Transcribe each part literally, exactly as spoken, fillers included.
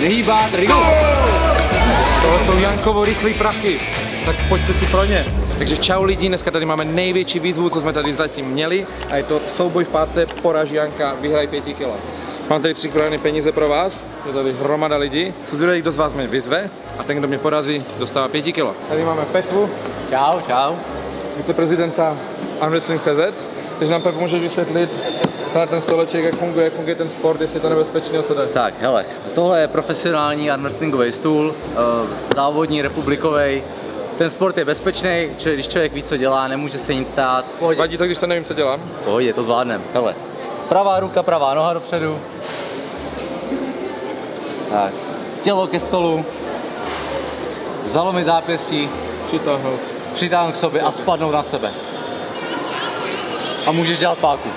nehýbat, rigol. Tohle jsou Jankovo rychlý prachy, tak pojďte si pro ně. Takže čau lidi, dneska tady máme největší výzvu, co jsme tady zatím měli, a je to souboj v páce, poraž Janka, vyhraj pěti kilo. Mám tady připravené peníze pro vás, je tady hromada lidí. Jsem zvědavý, kdo z vás mě vyzve, a ten, kdo mě porazí, dostává pěti kilo. Tady máme Pepu. Čau, čau. Viceprezidenta armwrestling tečka cz, takže nám Pepo můžeš vysvětlit ten stoleček, jak funguje, jak funguje ten sport, jestli je to nebezpečný, co jde. Tak, hele, tohle je profesionální armwrestlingový stůl, závodní, republikový. Ten sport je bezpečný, čili když člověk ví, co dělá, nemůže se nic stát. Vadí to, když to nevím, co dělám? Pohodě, to zvládnem. Hele, pravá ruka, pravá noha dopředu. Tak, tělo ke stolu. Zalomit zápěstí. Přitáhnout. Přitáhnout k sobě a spadnout na sebe. A můžeš dělat páku.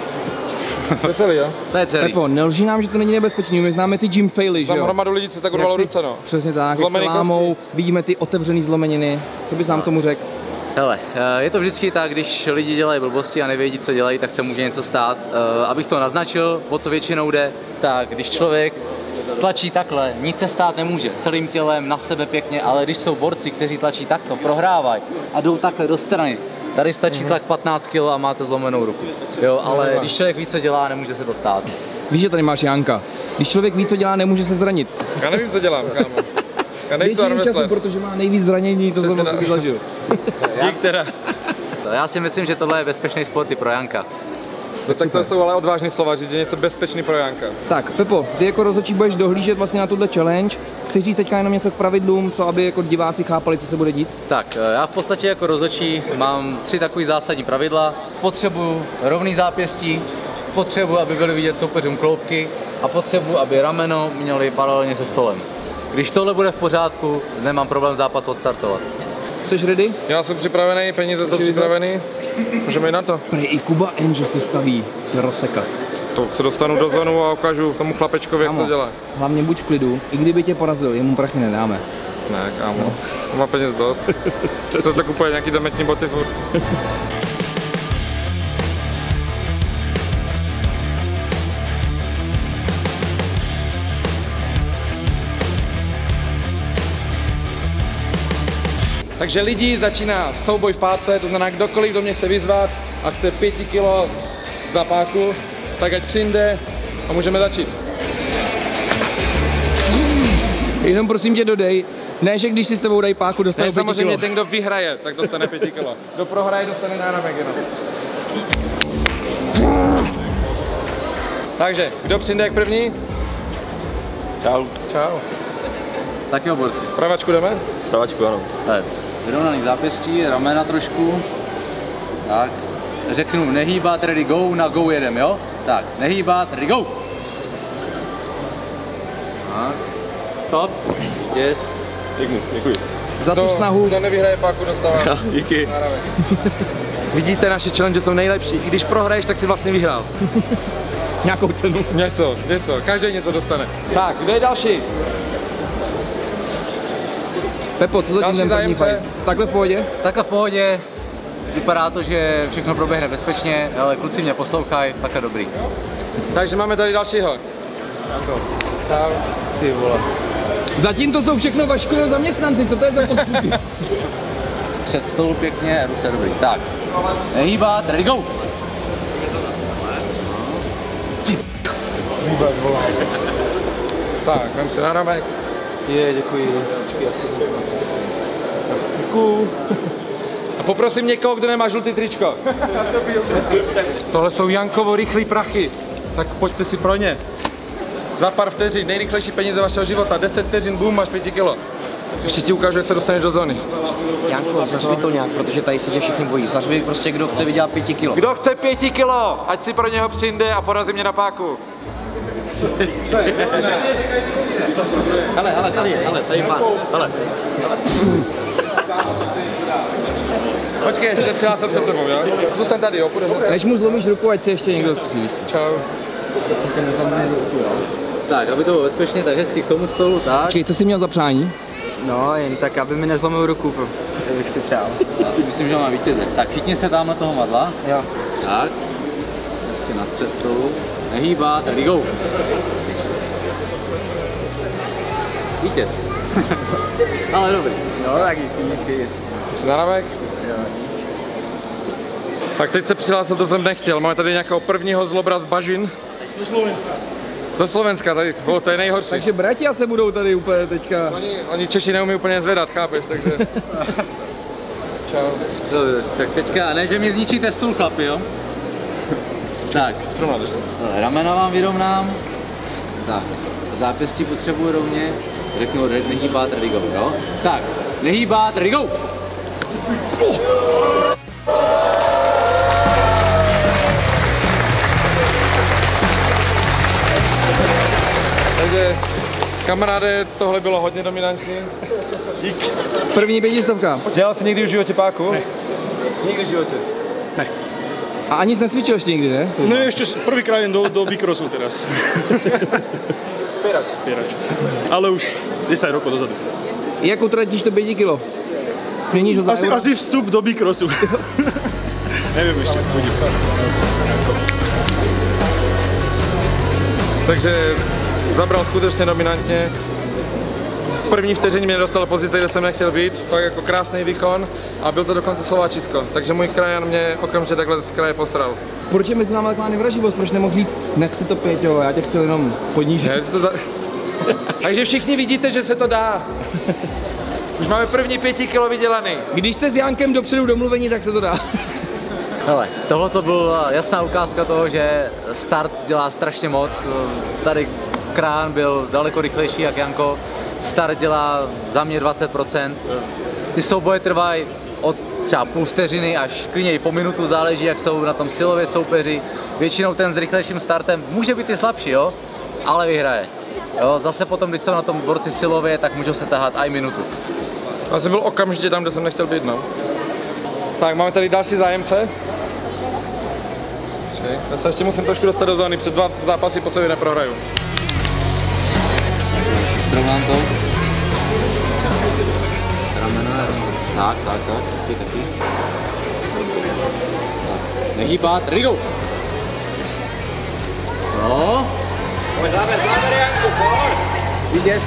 To je celý, jo? To je celý. Pepo, nelží nám, že to není nebezpečný, my známe ty gym faily, že jo? Hromadu lidí se tak urvalo ruce, no. Přesně tak, jak se lámou, vidíme ty otevřený zlomeniny, co bys nám tomu řekl? Hele, je to vždycky tak, když lidi dělají blbosti a nevědí, co dělají, tak se může něco stát. Abych to naznačil, o co většinou jde, tak když člověk tlačí takhle, nic se stát nemůže, celým tělem, na sebe pěkně, ale když jsou borci, kteří tlačí takto, prohrávají a jdou takhle do strany, tady stačí tlak patnáct kilogramů a máte zlomenou ruku. Jo, ale když člověk ví, co dělá, nemůže se to stát. Víš, že tady máš Janka. Když člověk ví, co dělá, nemůže se zranit. Já nevím, co dělám, kámo. Já nejsem času, protože má nejvíc zranění, to jsem taky zažil. Dík teda. Já si myslím, že tohle je bezpečný sport i pro Janka. No, tak to jsou ale odvážné slova, že je něco bezpečný pro Janka. Tak, Pepo, ty jako rozhodčí budeš dohlížet vlastně na tuhle challenge. Chceš říct teďka jenom něco k pravidlům, co aby jako diváci chápali, co se bude dít? Tak, já v podstatě jako rozhodčí mám tři takové zásadní pravidla. Potřebuju rovný zápěstí, potřebuju, aby byly vidět soupeřům kloubky, a potřebuju, aby rameno měli paralelně se stolem. Když tohle bude v pořádku, nemám problém zápas odstartovat. Jsi ready? Já jsem připravený, peníze jsou připravený. Můžeme jít na to. Prej i Kuba N, že se staví rozsekat. To se dostanu do zónu a ukážu tomu chlapečkovi, jak se dělá. Hlavně buď v klidu, i kdyby tě porazil, jemu prachy nedáme. Ne, kámo. No. On má peněz dost. Se to kupuje nějaký dametní boty furt. Takže lidi, začíná souboj v páce, to znamená kdokoliv, kdo mě chce vyzvat a chce pěti kilo za páku, tak ať přijde a můžeme začít. Jenom prosím tě dodej, ne, že když si s tebou dají páku, dostane pěti kilo. Samozřejmě ten, kdo vyhraje, tak dostane pěti kilo. Kdo prohraje, dostane náramek jenom. Takže, kdo přijde jak první? Čau. Čau. Tak jo, borci. Pravačku jdeme? Pravačku, ano. Tady. Vyrovnaný zápěstí, ramena trošku. Tak. Řeknu nehýbat, ready go, na go jedem, jo? Tak, nehýbat, ready go! Tak. Stop. Yes. Děkuji, děkuji. Za tu snahu. Kdo nevyhraje páku, dostávám. Ja, díky. Vidíte, naše challenge jsou nejlepší. I když prohraješ, tak si vlastně vyhrál. Nějakou cenu. Něco, něco. Každý něco dostane. Tak, kdo je další? Pepo, co zatím ten fight? Takhle v pohodě? Takhle v pohodě. Vypadá to, že všechno proběhne bezpečně, ale kluci mě poslouchají, tak je dobrý. Takže máme tady dalšího. Čau. Čau. Ty vole. Zatím to jsou všechno Vaškovo zaměstnanci, co to je za podstupy? Střed stolu pěkně, ruce dobrý. Tak. Nehýbat, ready go! Ty vole. Tak, vem se na ramek. Je, děkuji. Děkuji. A poprosím někoho, kdo nemá žlutý tričko. Tohle jsou Jankovo rychlý prachy, tak pojďte si pro ně. Za pár vteřin, nejrychlejší peníze vašeho života, deset vteřin, boom, máš pět kilo. Ještě ti ukážu, jak se dostaneš do zóny. Janko, zařvi to nějak, protože tady se tě všichni bojí. Zařvi prostě, kdo chce vydělat pět kilo. Kdo chce pět kilo, ať si pro něho přijde a porazí mě na páku. Hele, hele, tady je, hele, tady je pán, hele. Počkej, ještě ten přihlásil před tebou, jo? Zůstaň tady, jo, půjdeš. Než mu zlomíš ruku, ať se ještě někdo zkříví. Čau. Já jsem tě nezlomil ruku, jo? Tak, aby to bylo bezpečně, tak hezky k tomu stolu, tak. Počkej, co jsi měl za přání? No, jen tak, aby mi nezlomil ruku, bych si přál. Já si myslím, že mám vítěze. Tak, chytni se tamhle toho madla. Jo. Tak. Hezky na střed stolu. Nehýbat, ready go! Vítěz. Ale dobrý. No, tak díky. Naravek? Jo. Tak teď se přihlásil, to jsem nechtěl. Máme tady nějakého prvního zlobra z Bažin. Do Slovenska. Do Slovenska, tady. O, to je nejhorší. Takže bratia se budou tady úplně teďka. Oni, oni Češi neumí úplně zvedat, chápeš, takže... Čau. Dobře, tak teďka, ne, že mě zničíte stůl, chlapi, jo? Tak. Srovná, držte. Ramena vám vyrovnám. Tak. Zápěstí potřebuji rovně. Řeknu nehýbat, ready go, jo? Tak. Nehýbat, ready go! Oh. Takže, kamaráde, tohle bylo hodně dominantní. Dík. První pětistovka. Dělal jsi někdy v životě páku? Ne. Nikdy v životě? Ne. A ani jsi necvičil ještě nikdy, ne? Ne, ještě prvýkrát jen do, do B-Crossu teraz. Spěrač. Spěrač. Ale už deset rokov dozadu. Jak utratíš to pět kilo? Změníš ho za asi, asi vstup do B-Crossu. Nevím ještě. Takže zabral skutečně dominantně. V první vteřině mě dostal pozice, kde jsem nechtěl být. Fakt jako krásný výkon a byl to dokonce Slováčisko. Takže můj krajan mě okamžitě takhle z kraje posral. Proč je mezi námi taková nevraživost? Proč nemohl říct, nech si to, Peťo, já tě chtěl jenom podnížit. Ne, takže všichni vidíte, že se to dá. Už máme první pěti kilo vydělaný. Když jste s Jankem dopředu domluvení, tak se to dá. Hele, tohle to byla jasná ukázka toho, že start dělá strašně moc. Tady Krán byl daleko rychlejší jak Janko. Start dělá za mě dvacet procent. Ty souboje trvají od třeba půl vteřiny až klidně i po minutu, záleží jak jsou na tom silově soupeři. Většinou ten s rychlejším startem může být i slabší, jo? Ale vyhraje. Jo, zase potom, když jsou na tom borci silově, tak můžou se tahat i minutu. Já jsem byl okamžitě tam, kde jsem nechtěl být, no. Tak, máme tady další zájemce. Ček, já se ještě musím trošku dostat do zóny, před dva zápasy po sobě neprohraju. Srovnám to. Ramena. Tak, tak, tak, taky, taky. Nehýbat, ready go! No. Pojď záber, záber, Janku, por! Vítěz.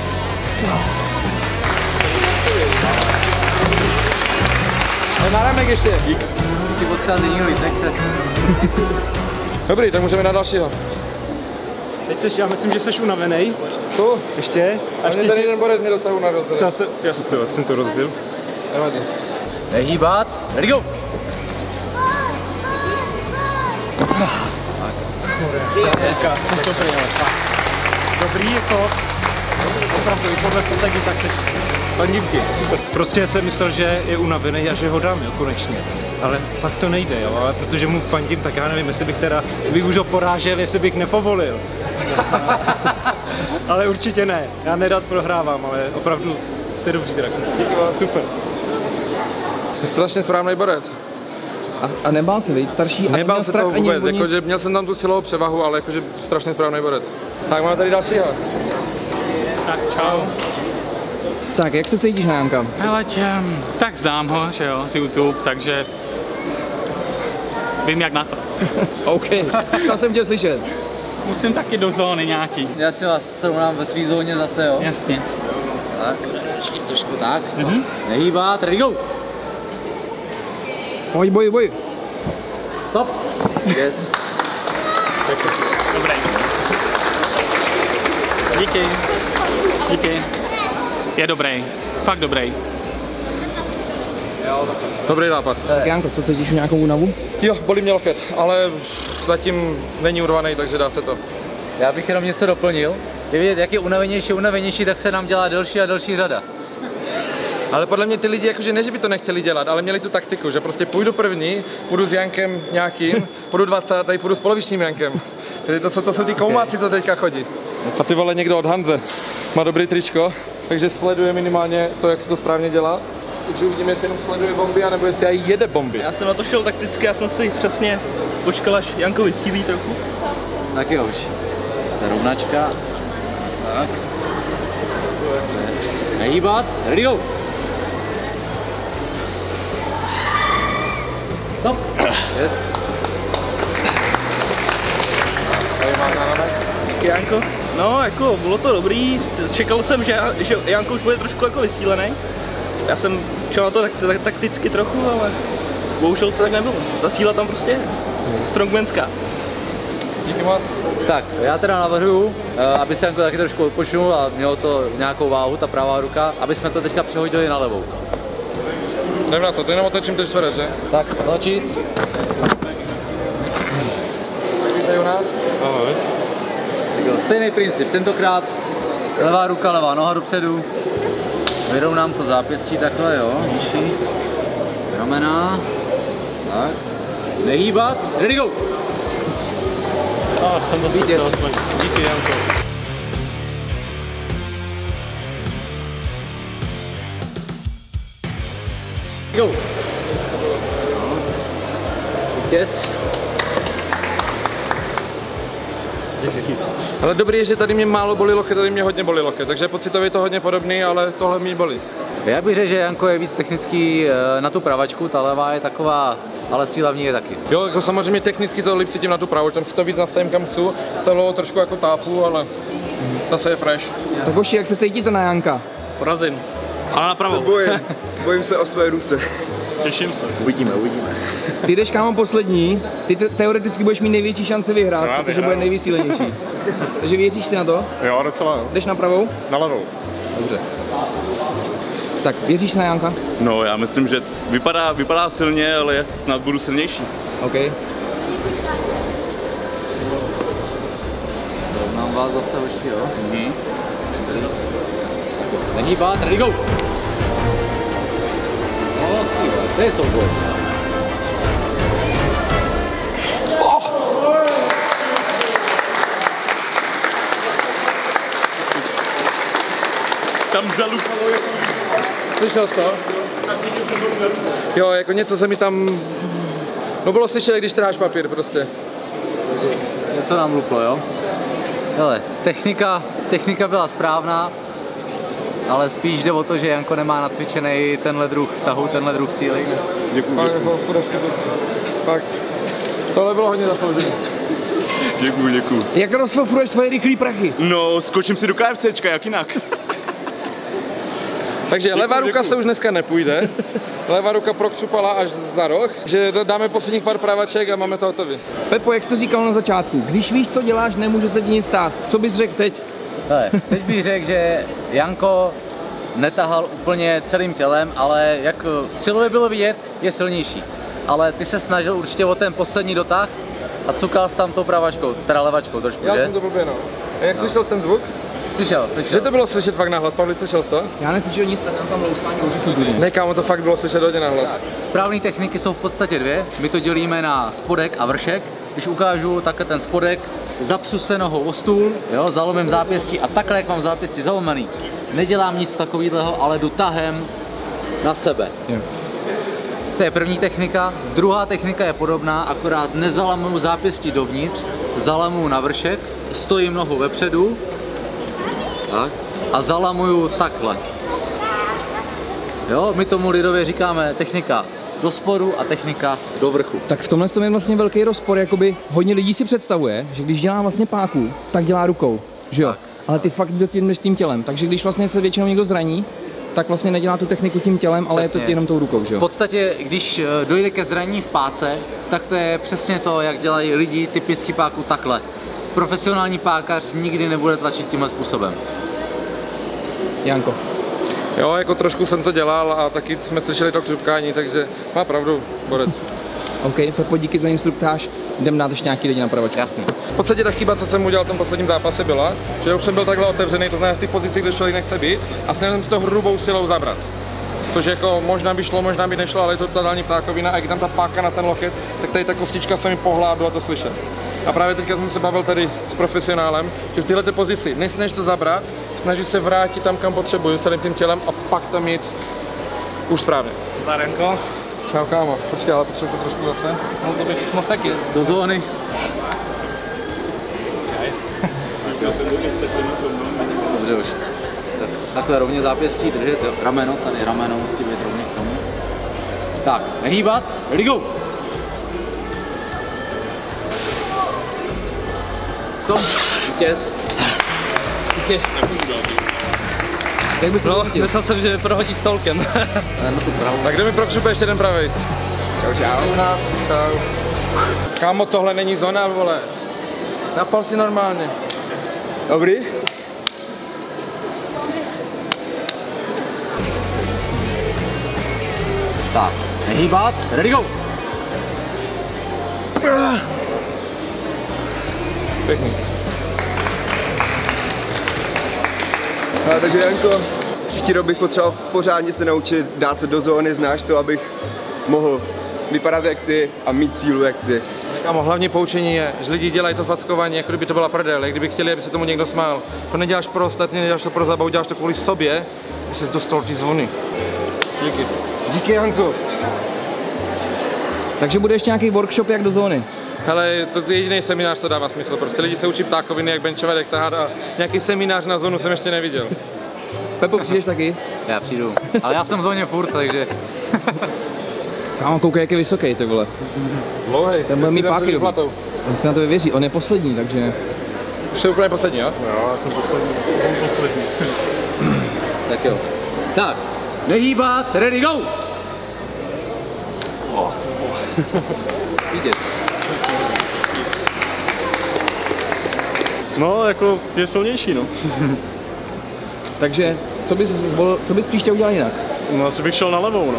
Ale na rámek ještě. Dík. Ty odchází jiný, nechce. Dobrý, tak můžeme na dalšího. Teď seš, já myslím, že jsi unavený. Co? Ještě. A mě ten jeden borec mě dosahu unavil. Já jsem to rozbil. Nevadí. Nehýbat. Ready go! Dobrý jako. Opravdu, i podle Tekken, tak se díky, super. Prostě jsem myslel, že je unavený a že ho dám, jo, konečně. Ale fakt to nejde, jo, ale protože mu fandím, tak já nevím, jestli bych teda, bych už ho porážel, jestli bych nepovolil. Ale určitě ne, já nerad prohrávám, ale opravdu jste dobrý teda. Super. Je strašně správný borec. A, a nebál se, víc starší? Nebál se toho vůbec, jakože měl jsem tam tu silovou převahu, ale jakože strašně správný borec. Tak máme tady dalšího. Tak, čau. Tak, jak se cítíš na Janka? Hele, těm, tak znám ho, že jo, z YouTube, takže vím jak na to. OK, to jsem tě slyšet. Musím taky do zóny nějaký. Já si vás srovnám ve svý zóně zase, jo? Jasně. Tak, trošku, trošku tak. Mhm. Nehýbat, ready go! Boj, boj, boj. Stop. Yes. Dobrý. Díky. Díky. Je dobrý, fakt dobrý. Dobrý zápas. Janko, co cítíš, nějakou únavu? Jo, bolí mě loket, ale zatím není urvaný, takže dá se to. Já bych jenom něco doplnil. Je vidět, jak je unavenější, unavenější, tak se nám dělá delší a delší řada. Ale podle mě ty lidi, jakože ne, že by to nechtěli dělat, ale měli tu taktiku, že prostě půjdu první, půjdu s Jankem nějakým, půjdu dvacátý, tady půjdu s polovičním Jankem. Tedy to jsou, to jsou ty koumáci, co teďka chodí. A ty vole, někdo od Hanze má dobrý tričko, takže sleduje minimálně to, jak se to správně dělá. Takže uvidíme, jestli jenom sleduje bomby, anebo jestli aj jede bomby. Já jsem na to šel takticky, já jsem si přesně počkal, až Jankovi sílí trochu. Tak jo už. Rovnačka. Tak. Nehýbat, ready go! Stop! Yes. Díky, Janko. No, jako bylo to dobrý, čekal jsem, že, že Janko už bude trošku jako vysílený. Já jsem šel na to tak, tak, takticky trochu, ale bohužel to tak nebylo. Ta síla tam prostě je, strongmanská. Díky moc. Tak, já teda navrhuji, aby se Janko taky trošku odpočinul a mělo to nějakou váhu, ta pravá ruka, aby jsme to teďka přehodili na levou. Jdem na to, to jenom otočím teď svedec, že? Tak, točit. Vítej u nás. Ahoj. Stejný princip, tentokrát levá ruka, levá noha dopředu. Vyrovnám to zápěstí takhle, jo, výši. Ramena. Tak. Nehýbat. Ready, go! Oh, jsem to zkusil. Díky, Janko. Go! No. Vítěz. Ale dobrý je, že tady mě málo bolí loket, tady mě hodně bolí loket, takže pocitově je to hodně podobný, ale tohle mě bolí. Já bych řekl, že Janko je víc technický na tu pravačku, ta levá je taková, ale síla v ní je taky. Jo, jako samozřejmě technicky to líp cítím na tu pravačku, tam si to víc nastavím kam chci, stavilo trošku jako tápu, ale zase je fresh. Boši, jak se cítíte na Janka? Porazím. Ale na pravou. Bojím. Bojím se o své ruce. Těším se. Uvidíme, uvidíme. Ty jdeš, kámo, poslední, ty teoreticky budeš mít největší šanci vyhrát, no, protože bude nejvýsílenější. Takže věříš si na to? Jo, docela jo. Jdeš na pravou? Na levou. Dobře. Tak, věříš na Janka? No, já myslím, že vypadá, vypadá silně, ale snad budu silnější. OK. Srovnám vás zase oči, jo? Mhm. Nehýbat, ready, go! To je souboj. Oh! Tam zalupalo jako... Slyšel jsi to? Jo, jako něco se mi tam... No bylo slyšet, když trháš papír prostě. Něco nám luplo, jo? Hele, technika, technika byla správná. Ale spíš jde o to, že Janko nemá nacvičený tenhle druh tahu, tenhle druh síly. Děkuji. Fakt. Tohle bylo hodně zasloužené. Děkuji, děkuji. Jak rozfofruješ tvoje rychlý prachy? No, skočím si do KFCčka, jak jinak. Takže děkuju, levá ruka děkuju. Se už dneska nepůjde. Levá ruka prokřupala až za roh, že dáme posledních pár pravaček a máme to hotový. Pepo, jak jsi to říkal na začátku, když víš, co děláš, nemůže se ti nic stát. Co bys řekl teď? Hele, teď bych řekl, že Janko netahal úplně celým tělem, ale jak silově bylo vidět, je silnější. Ale ty se snažil určitě o ten poslední dotah a cukal jsi tam tou pravačkou, teda levačkou trošku, že? Já jsem to blbě, no. A jak no. Slyšel ten zvuk? Slyšel, slyšel. Že to bylo slyšet fakt nahlas, Pavli, slyšel jsi to? Já neslyšel nic, tak tam louskání ořichů. Ne, kámo, to fakt bylo slyšet hodně nahlas. Správné techniky jsou v podstatě dvě, my to dělíme na spodek a vršek. Když ukážu takhle ten spodek, zapsu se nohou o stůl, jo, zalomím zápěstí a takhle, jak mám zápěstí zalomený, nedělám nic takového, ale jdu tahem na sebe. Yeah. To je první technika. Druhá technika je podobná, akorát nezalamuju zápěstí dovnitř, zalamuju na vršek, stojím nohu vepředu tak, a zalamuju takhle. Jo, my tomu lidově říkáme technika do sporu a technika do vrchu. Tak v tomhle je vlastně velký rozpor, jakoby hodně lidí si představuje, že když dělá vlastně páku, tak dělá rukou, že jo? Ale ty fakt jdeš tím tělem, takže když vlastně se většinou někdo zraní, tak vlastně nedělá tu techniku tím tělem, přesně. Ale je to jenom tou rukou, že jo? V podstatě, když dojde ke zranění v páce, tak to je přesně to, jak dělají lidi typicky páku takhle. Profesionální pákař nikdy nebude tlačit tímhle způsobem. Janko. Jo, jako trošku jsem to dělal a taky jsme slyšeli to křupkání, takže má pravdu, borec. OK, Pepo, díky za instruktáž, jdem dát ještě nějaký lidi na pravačku. Jasný. V podstatě ta chyba, co jsem udělal v tom posledním zápase byla, že už jsem byl takhle otevřený, to znamená v té pozici, kde člověk nechce být a snažil jsem si to hrubou silou zabrat. Což jako možná by šlo, možná by nešlo, ale je to totální ptákovina a když tam ta páka na ten loket, tak tady ta kostička se mi pohlá a bylo to slyšet. A právě teďka jsem se bavil tady s profesionálem, že v této pozici nesneš to zabrat, snažit se vrátit tam, kam potřebuju, celým tím tělem a pak tam jít už správně. Zdarenko. Čau, kámo. Počkej, ale potřebuji se trošku zase. No to bych mohl taky. Do zóny. Dobře už. Tak, takhle rovně zápěstí, držet rameno, tady rameno musí být rovně k tomu. Tak, nehýbat, ready go! Stop, vítěz. taky. Jak by to no, myslel jsem, že prohodí stolkem. Tak kde mi prokřupe ještě ten pravý. Čau, čau. Čau. Kámo, tohle není zóna, vole. Napal si normálně. Dobrý? Tak, nehýbat, ready go! Pěkný. A, takže Janko, příští rok bych potřeboval pořádně se naučit dát se do zóny, znáš to, abych mohl vypadat jak ty a mít sílu jak ty. Kámo, hlavní poučení je, že lidi dělají to fackování, jako kdyby to byla prdel, jak kdyby chtěli, aby se tomu někdo smál. To neděláš pro ostatní, neděláš to pro zábavu, děláš to kvůli sobě, aby jsi dostal ty zvony. Díky. Díky, Janko. Takže bude ještě nějaký workshop jak do zóny? Hele, to je jediný seminář, co dává smysl, prostě lidi se učí ptákoviny, jak benchovat, jak tahat a nějaký seminář na zónu jsem ještě neviděl. Pepo, přijdeš taky? Já přijdu, ale já jsem v zóně furt, takže... Kámo, koukej, jak je vysoký, ty vole. Dlouhej, ten bude mít páky dobře. On se na to věří, on je poslední, takže... Už je úplně poslední, jo? Jo, já jsem poslední, on poslední. Tak jo. Tak, nehýbat, ready, go! Oh. Vítěz. No, jako je silnější, no. Takže, co bys, zvolil, co bys příště udělal jinak? No, asi bych šel na levou, no.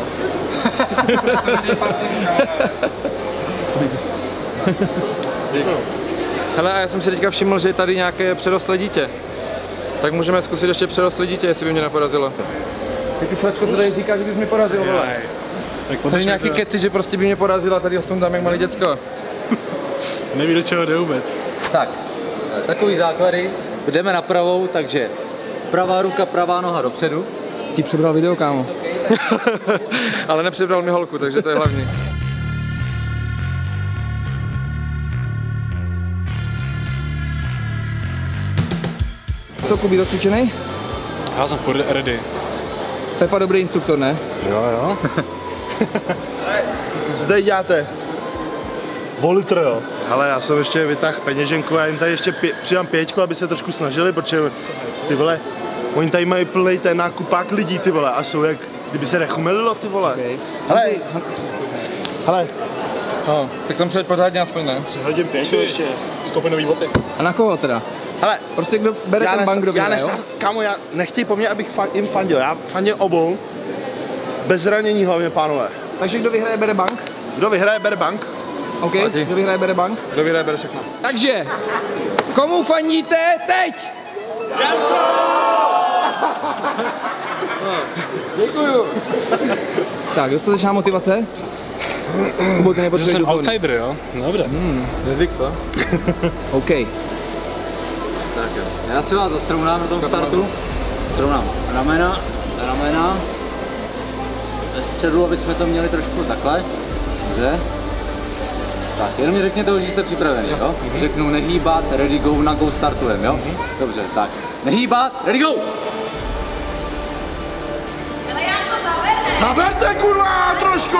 Hele, a já jsem si teďka všiml, že je tady nějaké přerostlé dítě. Tak můžeme zkusit ještě přerostlé dítě, jestli by mě neporazilo. Ty sračko, to tady říká, že bys mi porazil, vole. Tady nějaký keci, že prostě by mě porazila, tady jsem tam jak malé děcko. Neví, do čeho jde vůbec. Tak, takový základy, jdeme na pravou, takže pravá ruka, pravá noha dopředu. Ti přebral video, kámo. Ale nepřebral mi holku, takže to je hlavní. Co, Kubi, docvičenej? Já jsem furt ready. Pepa dobrý instruktor, ne? Jo, jo. Zde děláte? Volitr, jo. Ale já jsem ještě vytáhl peněženku a jim tady ještě pě přidám pěťku, aby se trošku snažili, protože ty vole, oni tady mají plný ten nákupák lidí, ty vole, a jsou jak, kdyby se nechumelilo, ty vole. Okay. Hele, hele. No, tak tam přijď pořádně aspoň, ne? Přihodím pěťku ještě, z kopenový boty. A na koho teda? Hele, prostě kdo bere ten bank, kdo bere, jo? Kámo, já nechtěj po mně, abych fan, jim fandil, já fandil obou. Bez zranění hlavně, pánové. Takže kdo vyhraje, bere bank? Kdo vyhraje, bere bank. OK, Mati. Kdo vyhraje, bere bank? Kdo vyhraje, bere všechno. Takže, komu fandíte teď? Janko! No, děkuju. Tak, dostatečná motivace? Kubo, ty nepotřebuješ do zóny. Jsem outsider, jo? Dobré. Hmm. Nezvyk, co? OK. Tak jo, já si vás zasrovnám na tom startu. Srovnám ramena, ramena. Ve středu, aby jsme to měli trošku takhle. Dobře. Tak, jenom mi řekněte, že jste připraveni, jo? Řeknu nehýbat, ready, go, na go startujem, jo? Dobře, tak. Nehýbat, ready, go! Zaberte, kurva, trošku!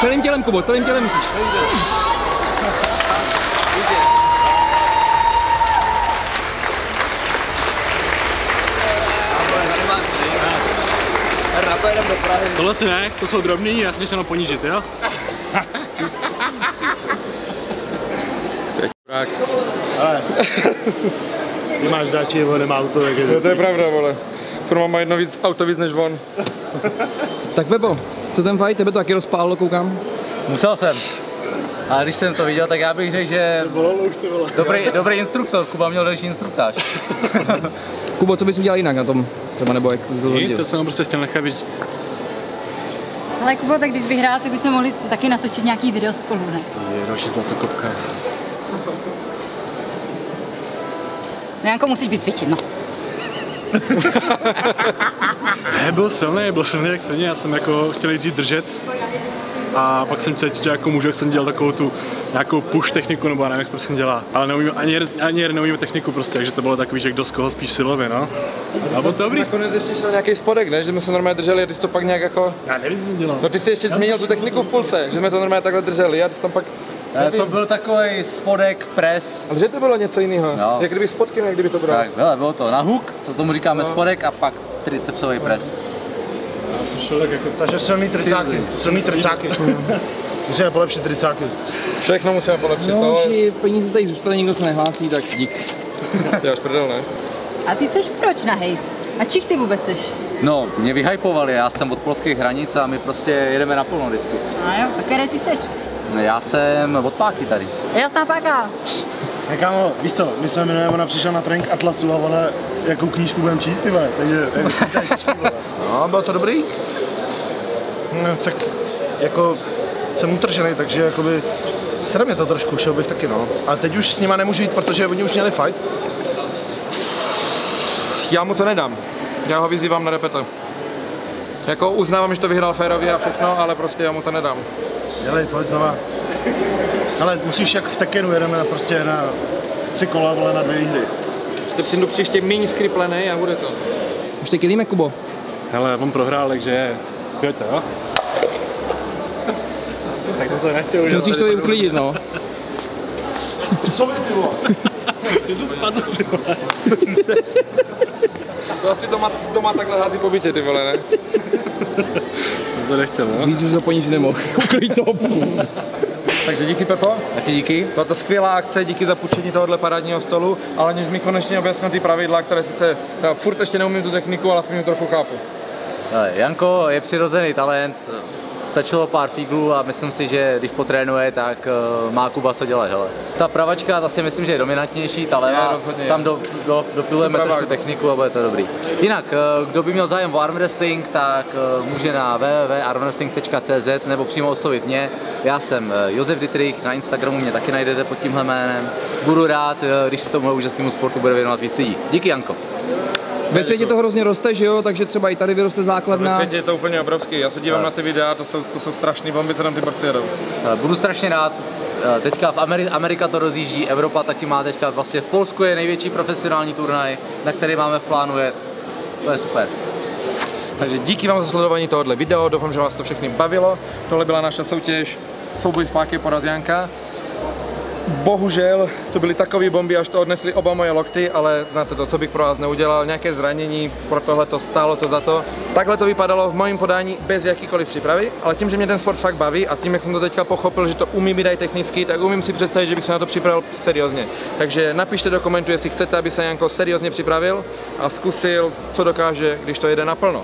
Celým tělem, Kubo, celým tělem musíš. Tohle si ne, to jsou drobný, já si nechci jenom ponížit, jo? Ty kurák. Ty máš dáči, on nemá auto, tak je to. To je pravda, vole. Kurva má jedno víc, auto víc než on. Tak Pepo, co ten fight, tebe to taky rozpálilo, koukám? Musel jsem. A když jsem to viděl, tak já bych řekl, že dobrý, dobrý instruktor, Kuba měl další instruktář. Kubo, co bys udělal jinak na tom? Třeba nebo jak to zhodil? Co jsem prostě chtěl nechat vidět. Ale Kubo, tak když vyhrál, tak bychom mohli taky natočit nějaký video spolu, ne? Je roši zlatokopka. No Janko, musíš vycvičit, no. Ne, byl silný, byl silný jak svině, já jsem jako chtěl jít držet. a pak jsem cítil, že jako můžu, jak jsem dělal takovou tu nějakou push techniku, nebo nevím, jak se to prostě dělá. Ale neumím, ani, ani neumím techniku prostě, takže to bylo takový, že kdo z koho spíš silově, no. A bylo to dobrý. Nakonec ještě šel nějaký spodek, ne? Že jsme se normálně drželi a ty jsi to pak nějak jako... Já nevím, co jsem dělal. No ty jsi ještě změnil tu techniku v pulse, že jsme to normálně takhle drželi a ty jsi tam pak... Nevím. To byl takový spodek, pres. Ale že to bylo něco jiného? No. Jak kdyby spodky, ne, kdyby to bylo. Tak, hele, bylo to na hook, to tomu říkáme no. Spodek a pak tricepsový pres. Já jsem šel tak jako... Takže silný tricáky, silný tricáky. Musíme polepšit tricáky. Všechno musíme polepšit. No, to... že peníze tady zůstane, nikdo se nehlásí, tak dík. Ty až prdel, ne? A ty seš proč nahej? A čich ty vůbec seš? No, mě vyhypovali, já jsem od polských hranic a my prostě jedeme naplno vždycky. A jo, a které ty seš? Já jsem od Páky tady. Jasná Páka! Hej kámo, víš co, my jsme minulé, ona přišla na trénink Atlasu a ona jakou knížku budeme číst, ty vole, takže no, bylo to dobrý? No, tak jako jsem utržený, takže jakoby sere mě to trošku, šel bych taky no. A teď už s nima nemůžu jít, protože oni už měli fight. Já mu to nedám, já ho vyzývám na repete. Jako uznávám, že to vyhrál férově a všechno, ale prostě já mu to nedám. Dělej, pojď znova. Ale musíš jak v Tekkenu, jedeme prostě na tři kola, vole, na dvě hry. Jste přijdu příště méně skriplenej a bude to. Už teď jedíme, Kubo. Hele, on prohrál, takže pojďte, jo? Tak to se nechtěl udělat. Musíš to i uklidit, no. Psovi, ty vole. Jdu spadl, ty vole. To asi doma, doma takhle hází po bytě, ty vole, ne? To se nechtěl, no? Víc už za po nic nemohl. Uklid toho půl. Takže díky, Pepo. Taky díky. Byla to skvělá akce, díky za půjčení tohohle parádního stolu, ale než mi konečně objasnil ty pravidla, které sice já furt ještě neumím tu techniku, ale aspoň trochu chápu. Janko je přirozený talent. Stačilo pár figlů a myslím si, že když potrénuje, tak uh, má Kuba co dělat, hele. Ta pravačka, ta si myslím, že je dominantnější, ta levá, tam do, do, dopilujeme trošku techniku a bude to dobrý. Jinak, uh, kdo by měl zájem o armwrestling, tak uh, může na w w w tečka armwrestling tečka c z nebo přímo oslovit mě. Já jsem uh, Josef Dittrich, na Instagramu mě taky najdete pod tímhle jménem. Budu rád, uh, když se tomu úžasnému sportu bude věnovat víc lidí. Díky, Janko. Ve světě to hrozně roste, že jo, takže třeba i tady vyroste základna. Ve světě je to úplně obrovský, já se dívám na ty videa, to jsou, to jsou strašný bomby, co nám ty borci jedou. Budu strašně rád, teďka v Ameri Amerika to rozjíždí, Evropa taky má teďka, vlastně v Polsku je největší profesionální turnaj, na který máme v plánu je, to je super. Takže díky vám za sledování tohohle videa, doufám, že vás to všechny bavilo, tohle byla naše soutěž, souboj v Páky podat Janka. Bohužel to byly takové bomby, až to odnesly oba moje lokty, ale znáte to, co bych pro vás neudělal, nějaké zranění, pro tohle to stálo to za to. Takhle to vypadalo v mém podání bez jakýkoliv přípravy, ale tím, že mě ten sport fakt baví a tím, jak jsem to teďka pochopil, že to umím být technicky, tak umím si představit, že bych se na to připravil seriózně. Takže napište do komentu, jestli chcete, aby se Janko seriózně připravil a zkusil, co dokáže, když to jede naplno.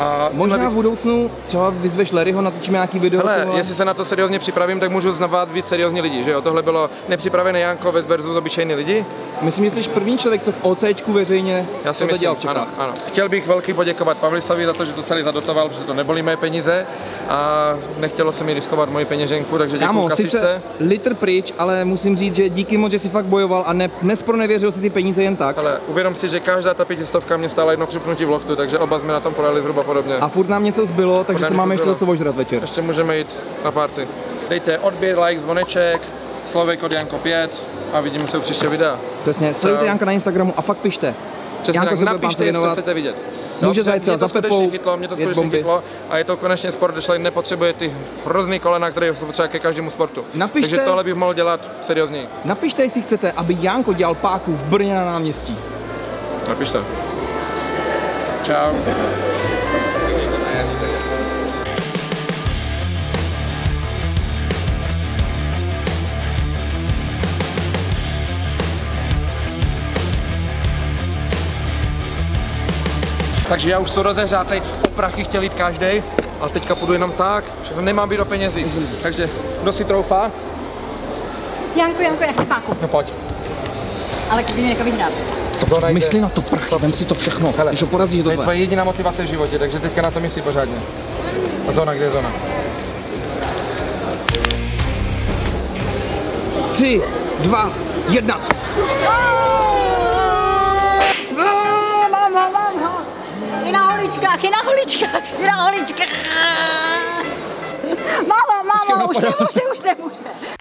A možná bych... v budoucnu třeba vyzveš Larryho, natočíme nějaký video. Hele, tohle... jestli se na to seriózně připravím, tak můžu znovat víc seriózní lidí, že jo? Tohle bylo nepřipravené Janko versus obyčejný lidi. Myslím, že jsi první člověk, co v OCčku veřejně já si to myslím, dělal v Čechách. Ano, ano. Chtěl bych velký poděkovat Pavlisovi za to, že to celý zadotoval, protože to nebolí mé peníze a nechtělo se mi riskovat moji peněženku, takže děkuji kasičce. Litr pryč, ale musím říct, že díky moc, že si fakt bojoval a ne, nespronevěřil si ty peníze jen tak. Ale uvědom si, že každá ta pětistovka mě stála jedno křupnutí v loktu, takže oba jsme na tom podali zhruba podobně. A furt nám něco zbylo, takže se máme ještě do co ožrat večer. Ještě můžeme jít na party. Dejte odběr, like, zvoneček, Slovek od Janko pět a vidíme se u příště videa. Přesně, sledujte Janka na Instagramu a fakt pište. Přesně, Janko tak, napište, jestli to chcete vidět. No, může zajít třeba za Pepou, chytlo, mě to skutečně chytlo a je to konečně sport, když člověk nepotřebuje ty hrozný kolena, které jsou potřeba ke každému sportu. Napište, takže tohle bych mohl dělat seriózněji. Napište, jestli chcete, aby Janko dělal Páku v Brně na náměstí. Napište. Čau. Takže já už jsem rozehřátej, po prachy chtěl jít každej, ale teďka půjdu jenom tak, že nemám být do penězí. Takže kdo si troufá? Janko, Janko, já chci Páku. No pojď. Ale kdyby mě jako vyhrát. Co myslí na to prachy, vem si to všechno, hele, když ho porazíš do tvé. To je jediná motivace v životě, takže teďka na to myslí pořádně. A zóna, kde je zóna? Tři, dva, jedna. Mám ho, mám ho. I na holičkách, i na holičkách, i na holičkách. Máma, máma, už nemůže, už nemůže.